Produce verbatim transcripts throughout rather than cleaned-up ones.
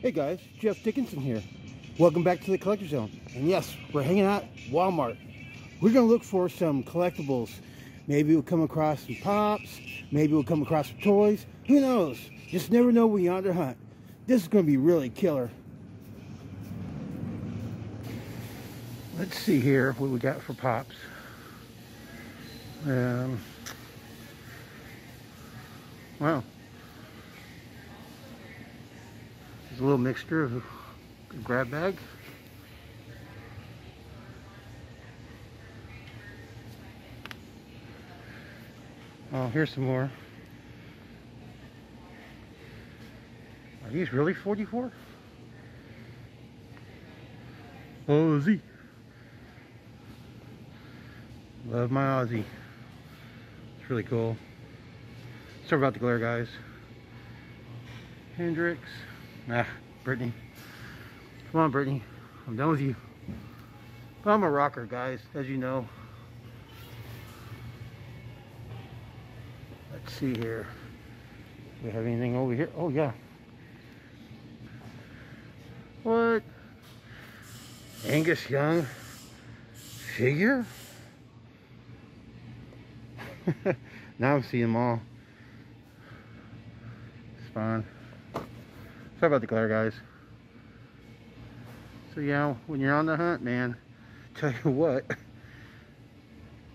Hey guys, Jeff Dickinson here. Welcome back to the Collector's Zone. And yes, we're hanging out at Walmart. We're gonna look for some collectibles. Maybe we'll come across some pops, maybe we'll come across some toys. Who knows? Just never know when you're on the hunt. This is gonna be really killer. Let's see here what we got for pops. Um, wow. There's a little mixture of a grab bag. Oh, here's some more. Are these really forty-four? Ozzy. Love my Ozzy. It's really cool. Sorry about the glare, guys. Hendrix. Nah, Brittany. Come on, Brittany. I'm done with you. But I'm a rocker, guys, as you know. Let's see here. Do we have anything over here? Oh, yeah. What? Angus Young figure? Now I'm seeing them all. Spawn. Sorry about the glare, guys. So yeah, when you're on the hunt, man, tell you what,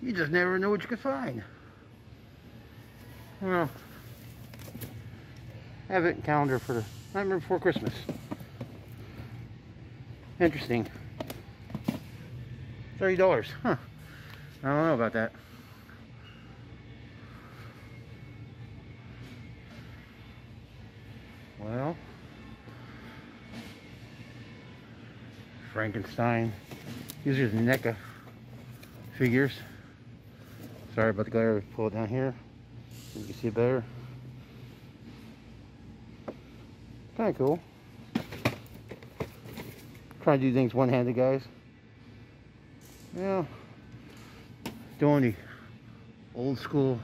you just never know what you can find. Well, I have it in calendar for Nightmare Before Christmas. Interesting. thirty dollars, huh? I don't know about that. Well. Frankenstein. These are the NECA figures. Sorry about the glare. Pull it down here so you can see it better. Kind of cool. Trying to do things one-handed, guys. Yeah. Doing the old school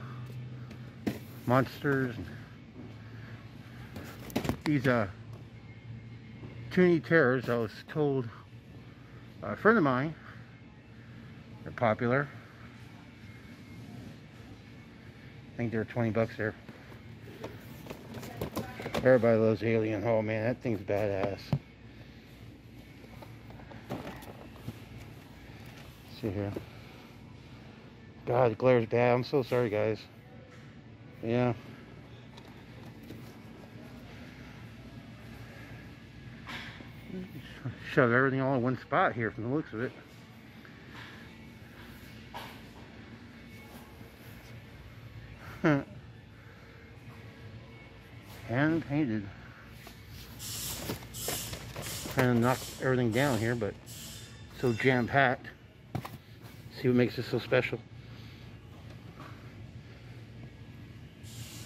monsters. These uh, Toony terrors. I was told. A friend of mine, they're popular. I think they're twenty bucks there. Everybody loves Alien. Oh man, that thing's badass. Let's see here. God, the glare's bad. I'm so sorry, guys. Yeah. Shove everything all in one spot here from the looks of it. Hand painted. Trying to knock everything down here, but so jam-packed. See what makes it so special.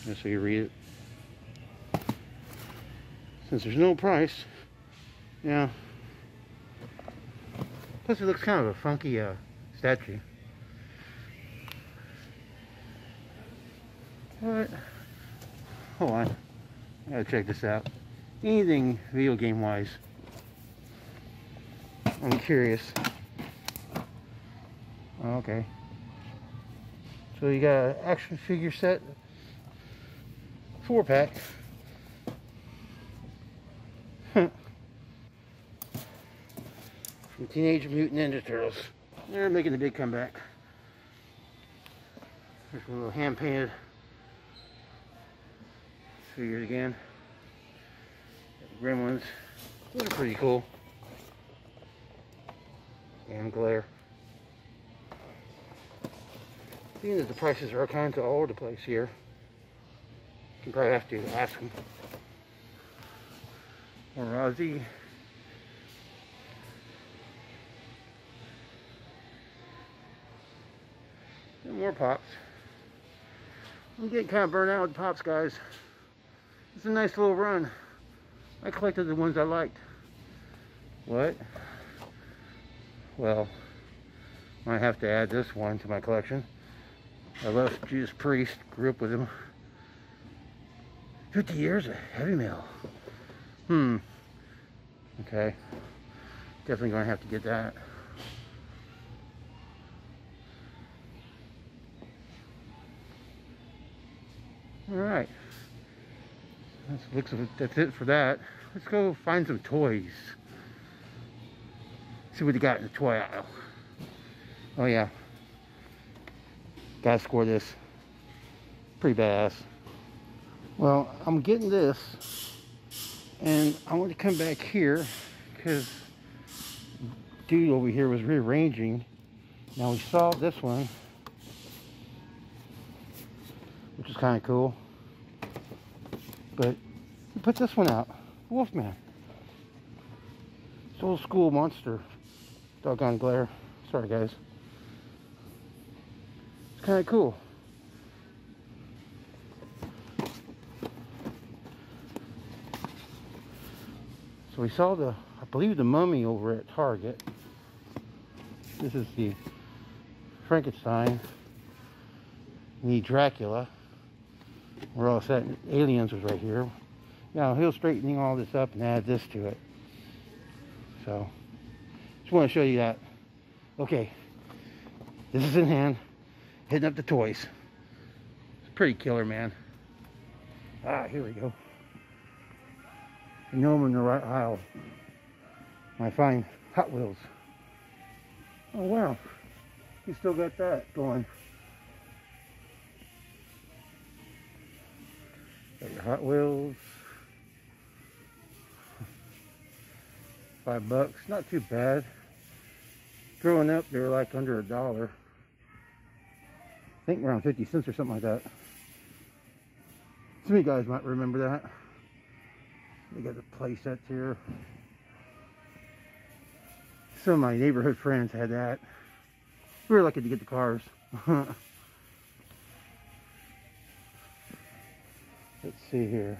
Just so you read it. Since there's no price, yeah. Plus it looks kind of a funky uh, statue. What? Hold on. I gotta check this out. Anything video game wise. I'm curious. Okay. So you got an action figure set. Four pack. From Teenage Mutant Ninja Turtles. They're making a big comeback. There's a little hand-painted figure again. Gremlins. Those are pretty cool. Damn glare. Seeing that the prices are kind of all over the place here, you probably have to ask them. Or Ozzy. More pops. I'm getting kind of burnt out with pops, guys. It's a nice little run. I collected the ones I liked. What? Well, I have to add this one to my collection. I love Judas Priest. Grew up with him. fifty years of heavy metal. Hmm. Okay, definitely gonna have to get that. All right, that's, looks like that's it for that. Let's go find some toys. See what they got in the toy aisle. Oh yeah, gotta score this. Pretty badass. Well, I'm getting this, and I want to come back here because dude over here was rearranging. Now we saw this one, which is kind of cool, but we put this one out, Wolfman. It's old school monster. Doggone glare. Sorry guys. It's kind of cool. So we saw the, I believe the mummy over at Target. This is the Frankenstein, the Dracula. We're all set. Aliens was right here. Now he'll straighten all this up and add this to it. So just want to show you that. Okay, this is in hand. Hitting up the toys. It's pretty killer, man. Ah, here we go. You know I'm in the right aisle. I find Hot Wheels. Oh wow, you still got that going. Got your Hot Wheels. Five bucks, not too bad. Growing up, they were like under a dollar. I think around fifty cents or something like that. Some of you guys might remember that. They got the playsets here. Some of my neighborhood friends had that. We were lucky to get the cars. Let's see here.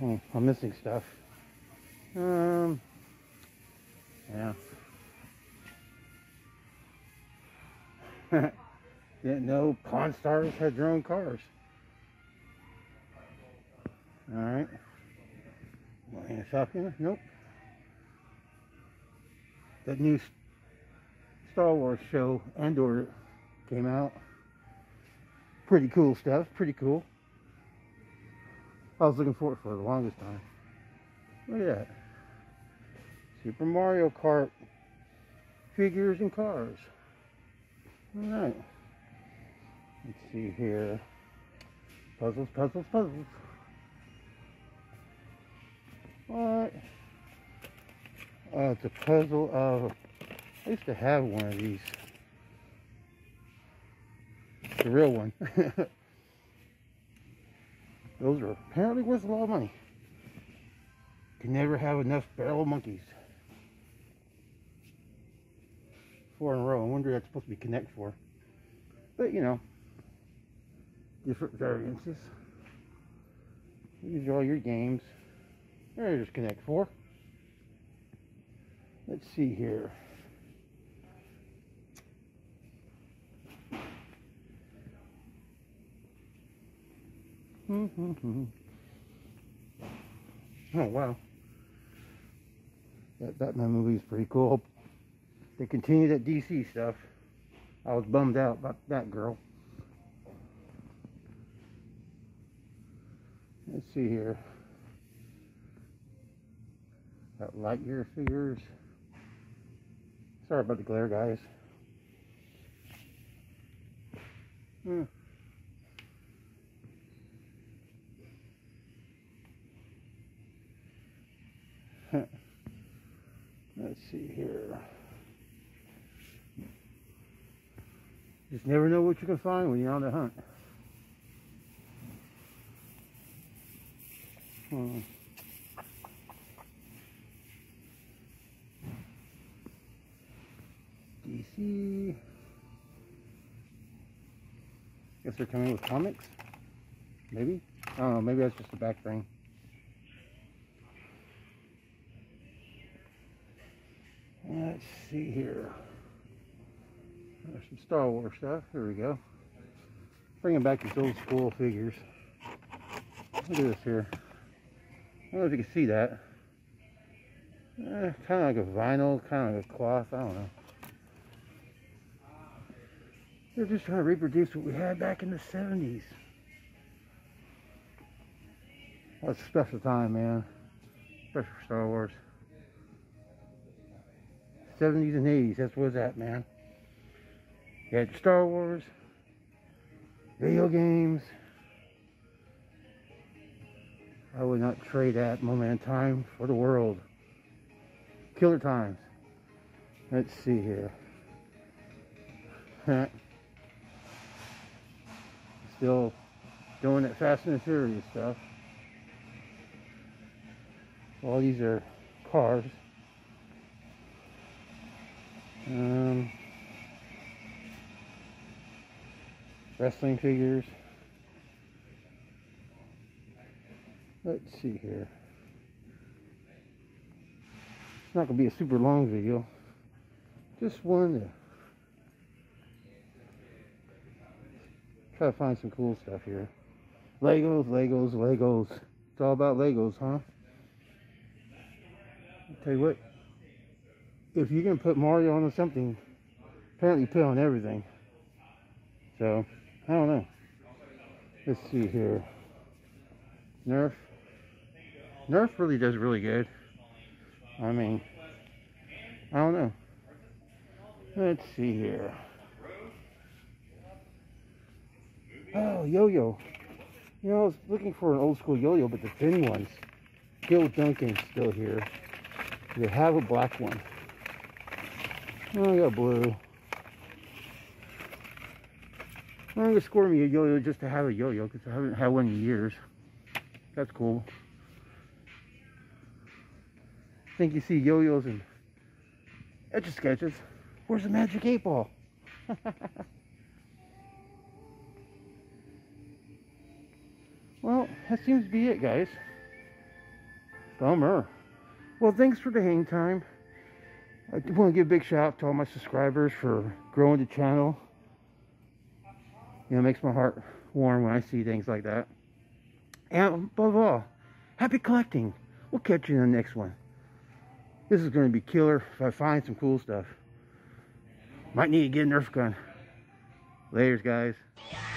Oh, I'm missing stuff. Um, yeah. Didn't know Pawn Stars had their own cars. All right. Any shop here? Nope. That new Star Wars show, Andor, came out. Pretty cool stuff. Pretty cool. I was looking for it for the longest time. Look at that. Super Mario Kart figures and cars. All right. Let's see here. Puzzles, puzzles, puzzles. Alright. Uh, it's a puzzle of... I used to have one of these. The real one. Those are apparently worth a lot of money. Can never have enough Barrel of Monkeys. Four in a row. I wonder if that's supposed to be Connect Four. But, you know. Different variances. These are all your games. There's Connect Four. Let's see here. Mm-hmm. Oh wow. That Batman movie is pretty cool. They continue that D C stuff. I was bummed out about that girl. Let's see here. Got Lightyear figures. Sorry about the glare, guys. Hmm. Let's see here. Just never know what you can find when you're on the hunt. Hmm. D C. Guess they're coming with comics. Maybe. I don't know. Maybe that's just the back thing. Let's see here. There's some Star Wars stuff. Here we go. Bringing back these old school figures. Look at this here. I don't know if you can see that. Eh, kind of like a vinyl, kind of like a cloth, I don't know. They're just trying to reproduce what we had back in the seventies. That's a special time, man. Especially for Star Wars. seventies and eighties, that's what's at, man. You had Star Wars, video games. I would not trade that moment in time for the world. Killer times. Let's see here. Still doing that Fast and Furious stuff. All these are cars. Um, wrestling figures. Let's see here. It's not going to be a super long video. Just wanted to try to find some cool stuff here. Legos, Legos, Legos. It's all about Legos, huh? I'll tell you what. If you're going to put Mario on something, apparently you put on everything. So, I don't know. Let's see here. Nerf. Nerf really does really good. I mean, I don't know. Let's see here. Oh, yo-yo. You know, I was looking for an old school yo-yo, but the thin ones. Gil Duncan's still here. They have a black one. Oh, I got blue. I'm going to score me a yo-yo just to have a yo-yo, because I haven't had one in years. That's cool. I think you see yo-yos and Etch-a-Sketches. Where's the Magic eight ball? Well, that seems to be it, guys. Bummer. Well, thanks for the hang time. I want to give a big shout out to all my subscribers for growing the channel. You know, it makes my heart warm when I see things like that. And above all, happy collecting. We'll catch you in the next one. This is going to be killer if I find some cool stuff. Might need to get a Nerf gun. Laters, guys.